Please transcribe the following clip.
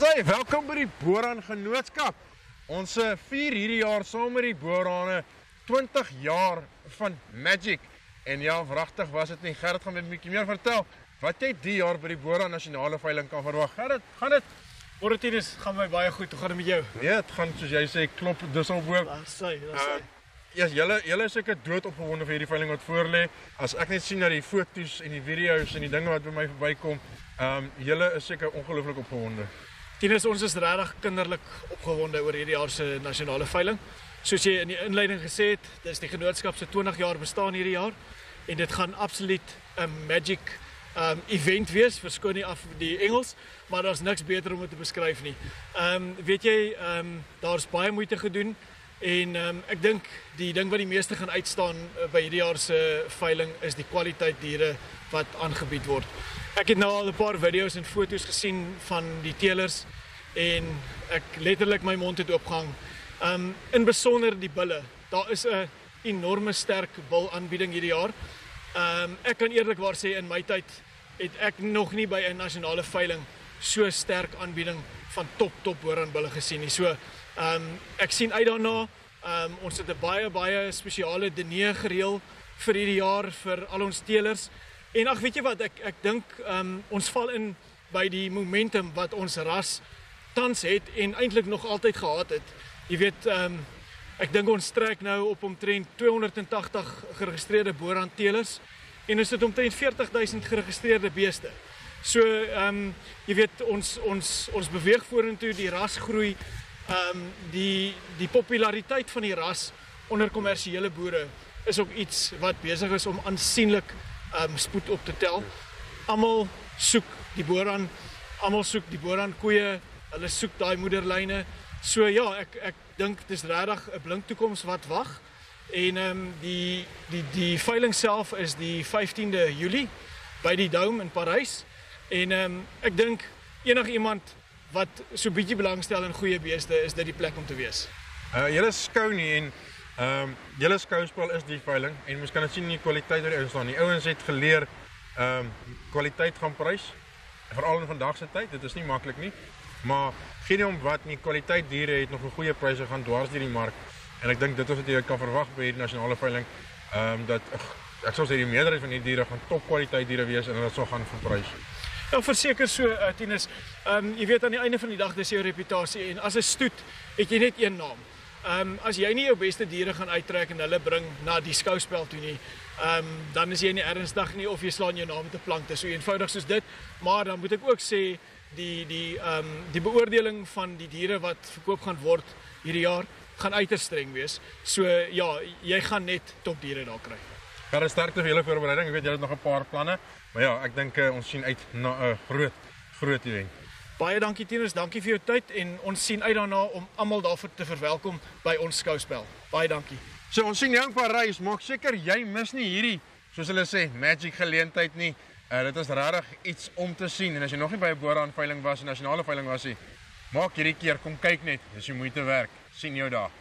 Hallo, welkom by die Boran Genootskap. Ons vier hierdie jaar saam met die Borane 20 jaar van Magic. En ja, wragtig was dit nie. Gerrit gaan my 'n bietjie meer vertel wat jy die jaar by die Boran Nationale Veiling kan verwag. Gerrit, gaan dit? Ortinus, gaan my baie goed. Hoe gaan dit met jou? Nee, dit gaan soos jy sê, klop dis al hoop. Dis hy. Ja, julle is seker doodopgewonde vir hierdie veiling wat voor lê. As ek net sien na die foto's en die video's en die dinge wat by my verbykom, julle is seker ongelooflik opgewonde. Tinus, ons is regtig kinderlik opgewonde oor hierdie jaar se nasionale veiling. Soos jy in die inleiding gesê het, dis die genootskap se 20 jaar bestaan hierdie jaar en dit gaan absoluut 'n magic event wees, verskoon nie af die Engels, maar daar's niks beter om dit te beskryf nie. Weet jy, daar's baie moeite gedoen. En ek dink die ding wat die meeste gaan uitstaan by hierdie jaar se veiling is die kwaliteit diere wat aangebied word. Ek het nou al 'n paar video's en foto's gesien van die teelers en ek letterlik my mond het oopgehang. In besonder die bulle. Daar is 'n enorme sterk bul aanbieding hierdie jaar. Ek kan eerlikwaar sê in my tyd het ek nog nie by 'n nasionale veiling so sterk aanbieding van top hoornbulle gesien nie. So ek sien uit daarna. Ons het 'n baie spesiale diner gereël vir hierdie jaar vir al ons teelers. En ag, weet jy wat, ek dink ons val in by die momentum wat ons ras tans het en eintlik nog altyd gehad het. Jy weet, ek dink ons trek nou op omtrent 280 geregistreerde Boran teelers en ons het omtrent 40.000 geregistreerde beeste. So jy weet, ons beweeg vorentoe, die ras groei. Die populariteit van die ras onder kommersiële boere is ook iets wat besig is om aansienlik spoed op te tel. Almal soek die Boran, almal soek die Boran koeie, hulle soek daai moederlyne. So ja, ek dink dis regtig 'n blink toekoms wat wag. En die veiling self is die 15de Julie by die Dome in Parys. En ek dink enige iemand wat so bietjie belangstel in goeie beeste, is dit die plek om te wees. Julle skou nie en julle skouspel is die veiling en mens kan dit sien in die kwaliteit wat ons staan. Die ouens het geleer kwaliteit gaan prys, veral in vandag se tyd. Dit is nie maklik nie, maar geen om wat nie, kwaliteit diere het nog 'n goeie pryse gaan dwars deur die mark. En ek dink dit is wat jy kan verwag by hierdie nasionale veiling, dat ek sou sê die meerderheid van die diere gaan topkwaliteit diere wees en hulle sal gaan verprys. Ja, verseker so, Tinus. Jy weet, aan die einde van die dag, dis jou reputasie. En as 'n stoet, het jy net een naam. As jy nie jou beste diere gaan uittrek en hulle bring na die skouspel toe nie, dan is jy nie ernstig nie of jy slaan jou naam te plank. So eenvoudig soos dit. Maar dan moet ek ook sê, die beoordeling van die diere wat verkoop gaan word hierdie jaar, gaan uiters streng wees. So ja, jy gaan net topdiere daar kry. Daar is sterkte vir julle voorbereiding. Ek weet julle het nog 'n paar planne, maar ja, ek dink ons sien uit na 'n groot event. Baie dankie Tinus, dankie vir jou tyd en ons sien uit daarna om almal daarvoor te verwelkom by ons skouspel. Baie dankie. So ons sien jou in Parys. Maak seker jy mis nie hierdie, soos hulle sê, magic geleentheid nie. Dit is regtig iets om te sien en as jy nog nie by 'n Boran veiling was, 'n nasionale veiling was nie, maak hierdie keer, kom kyk net. Dis die moeite werd. Sien jou daar.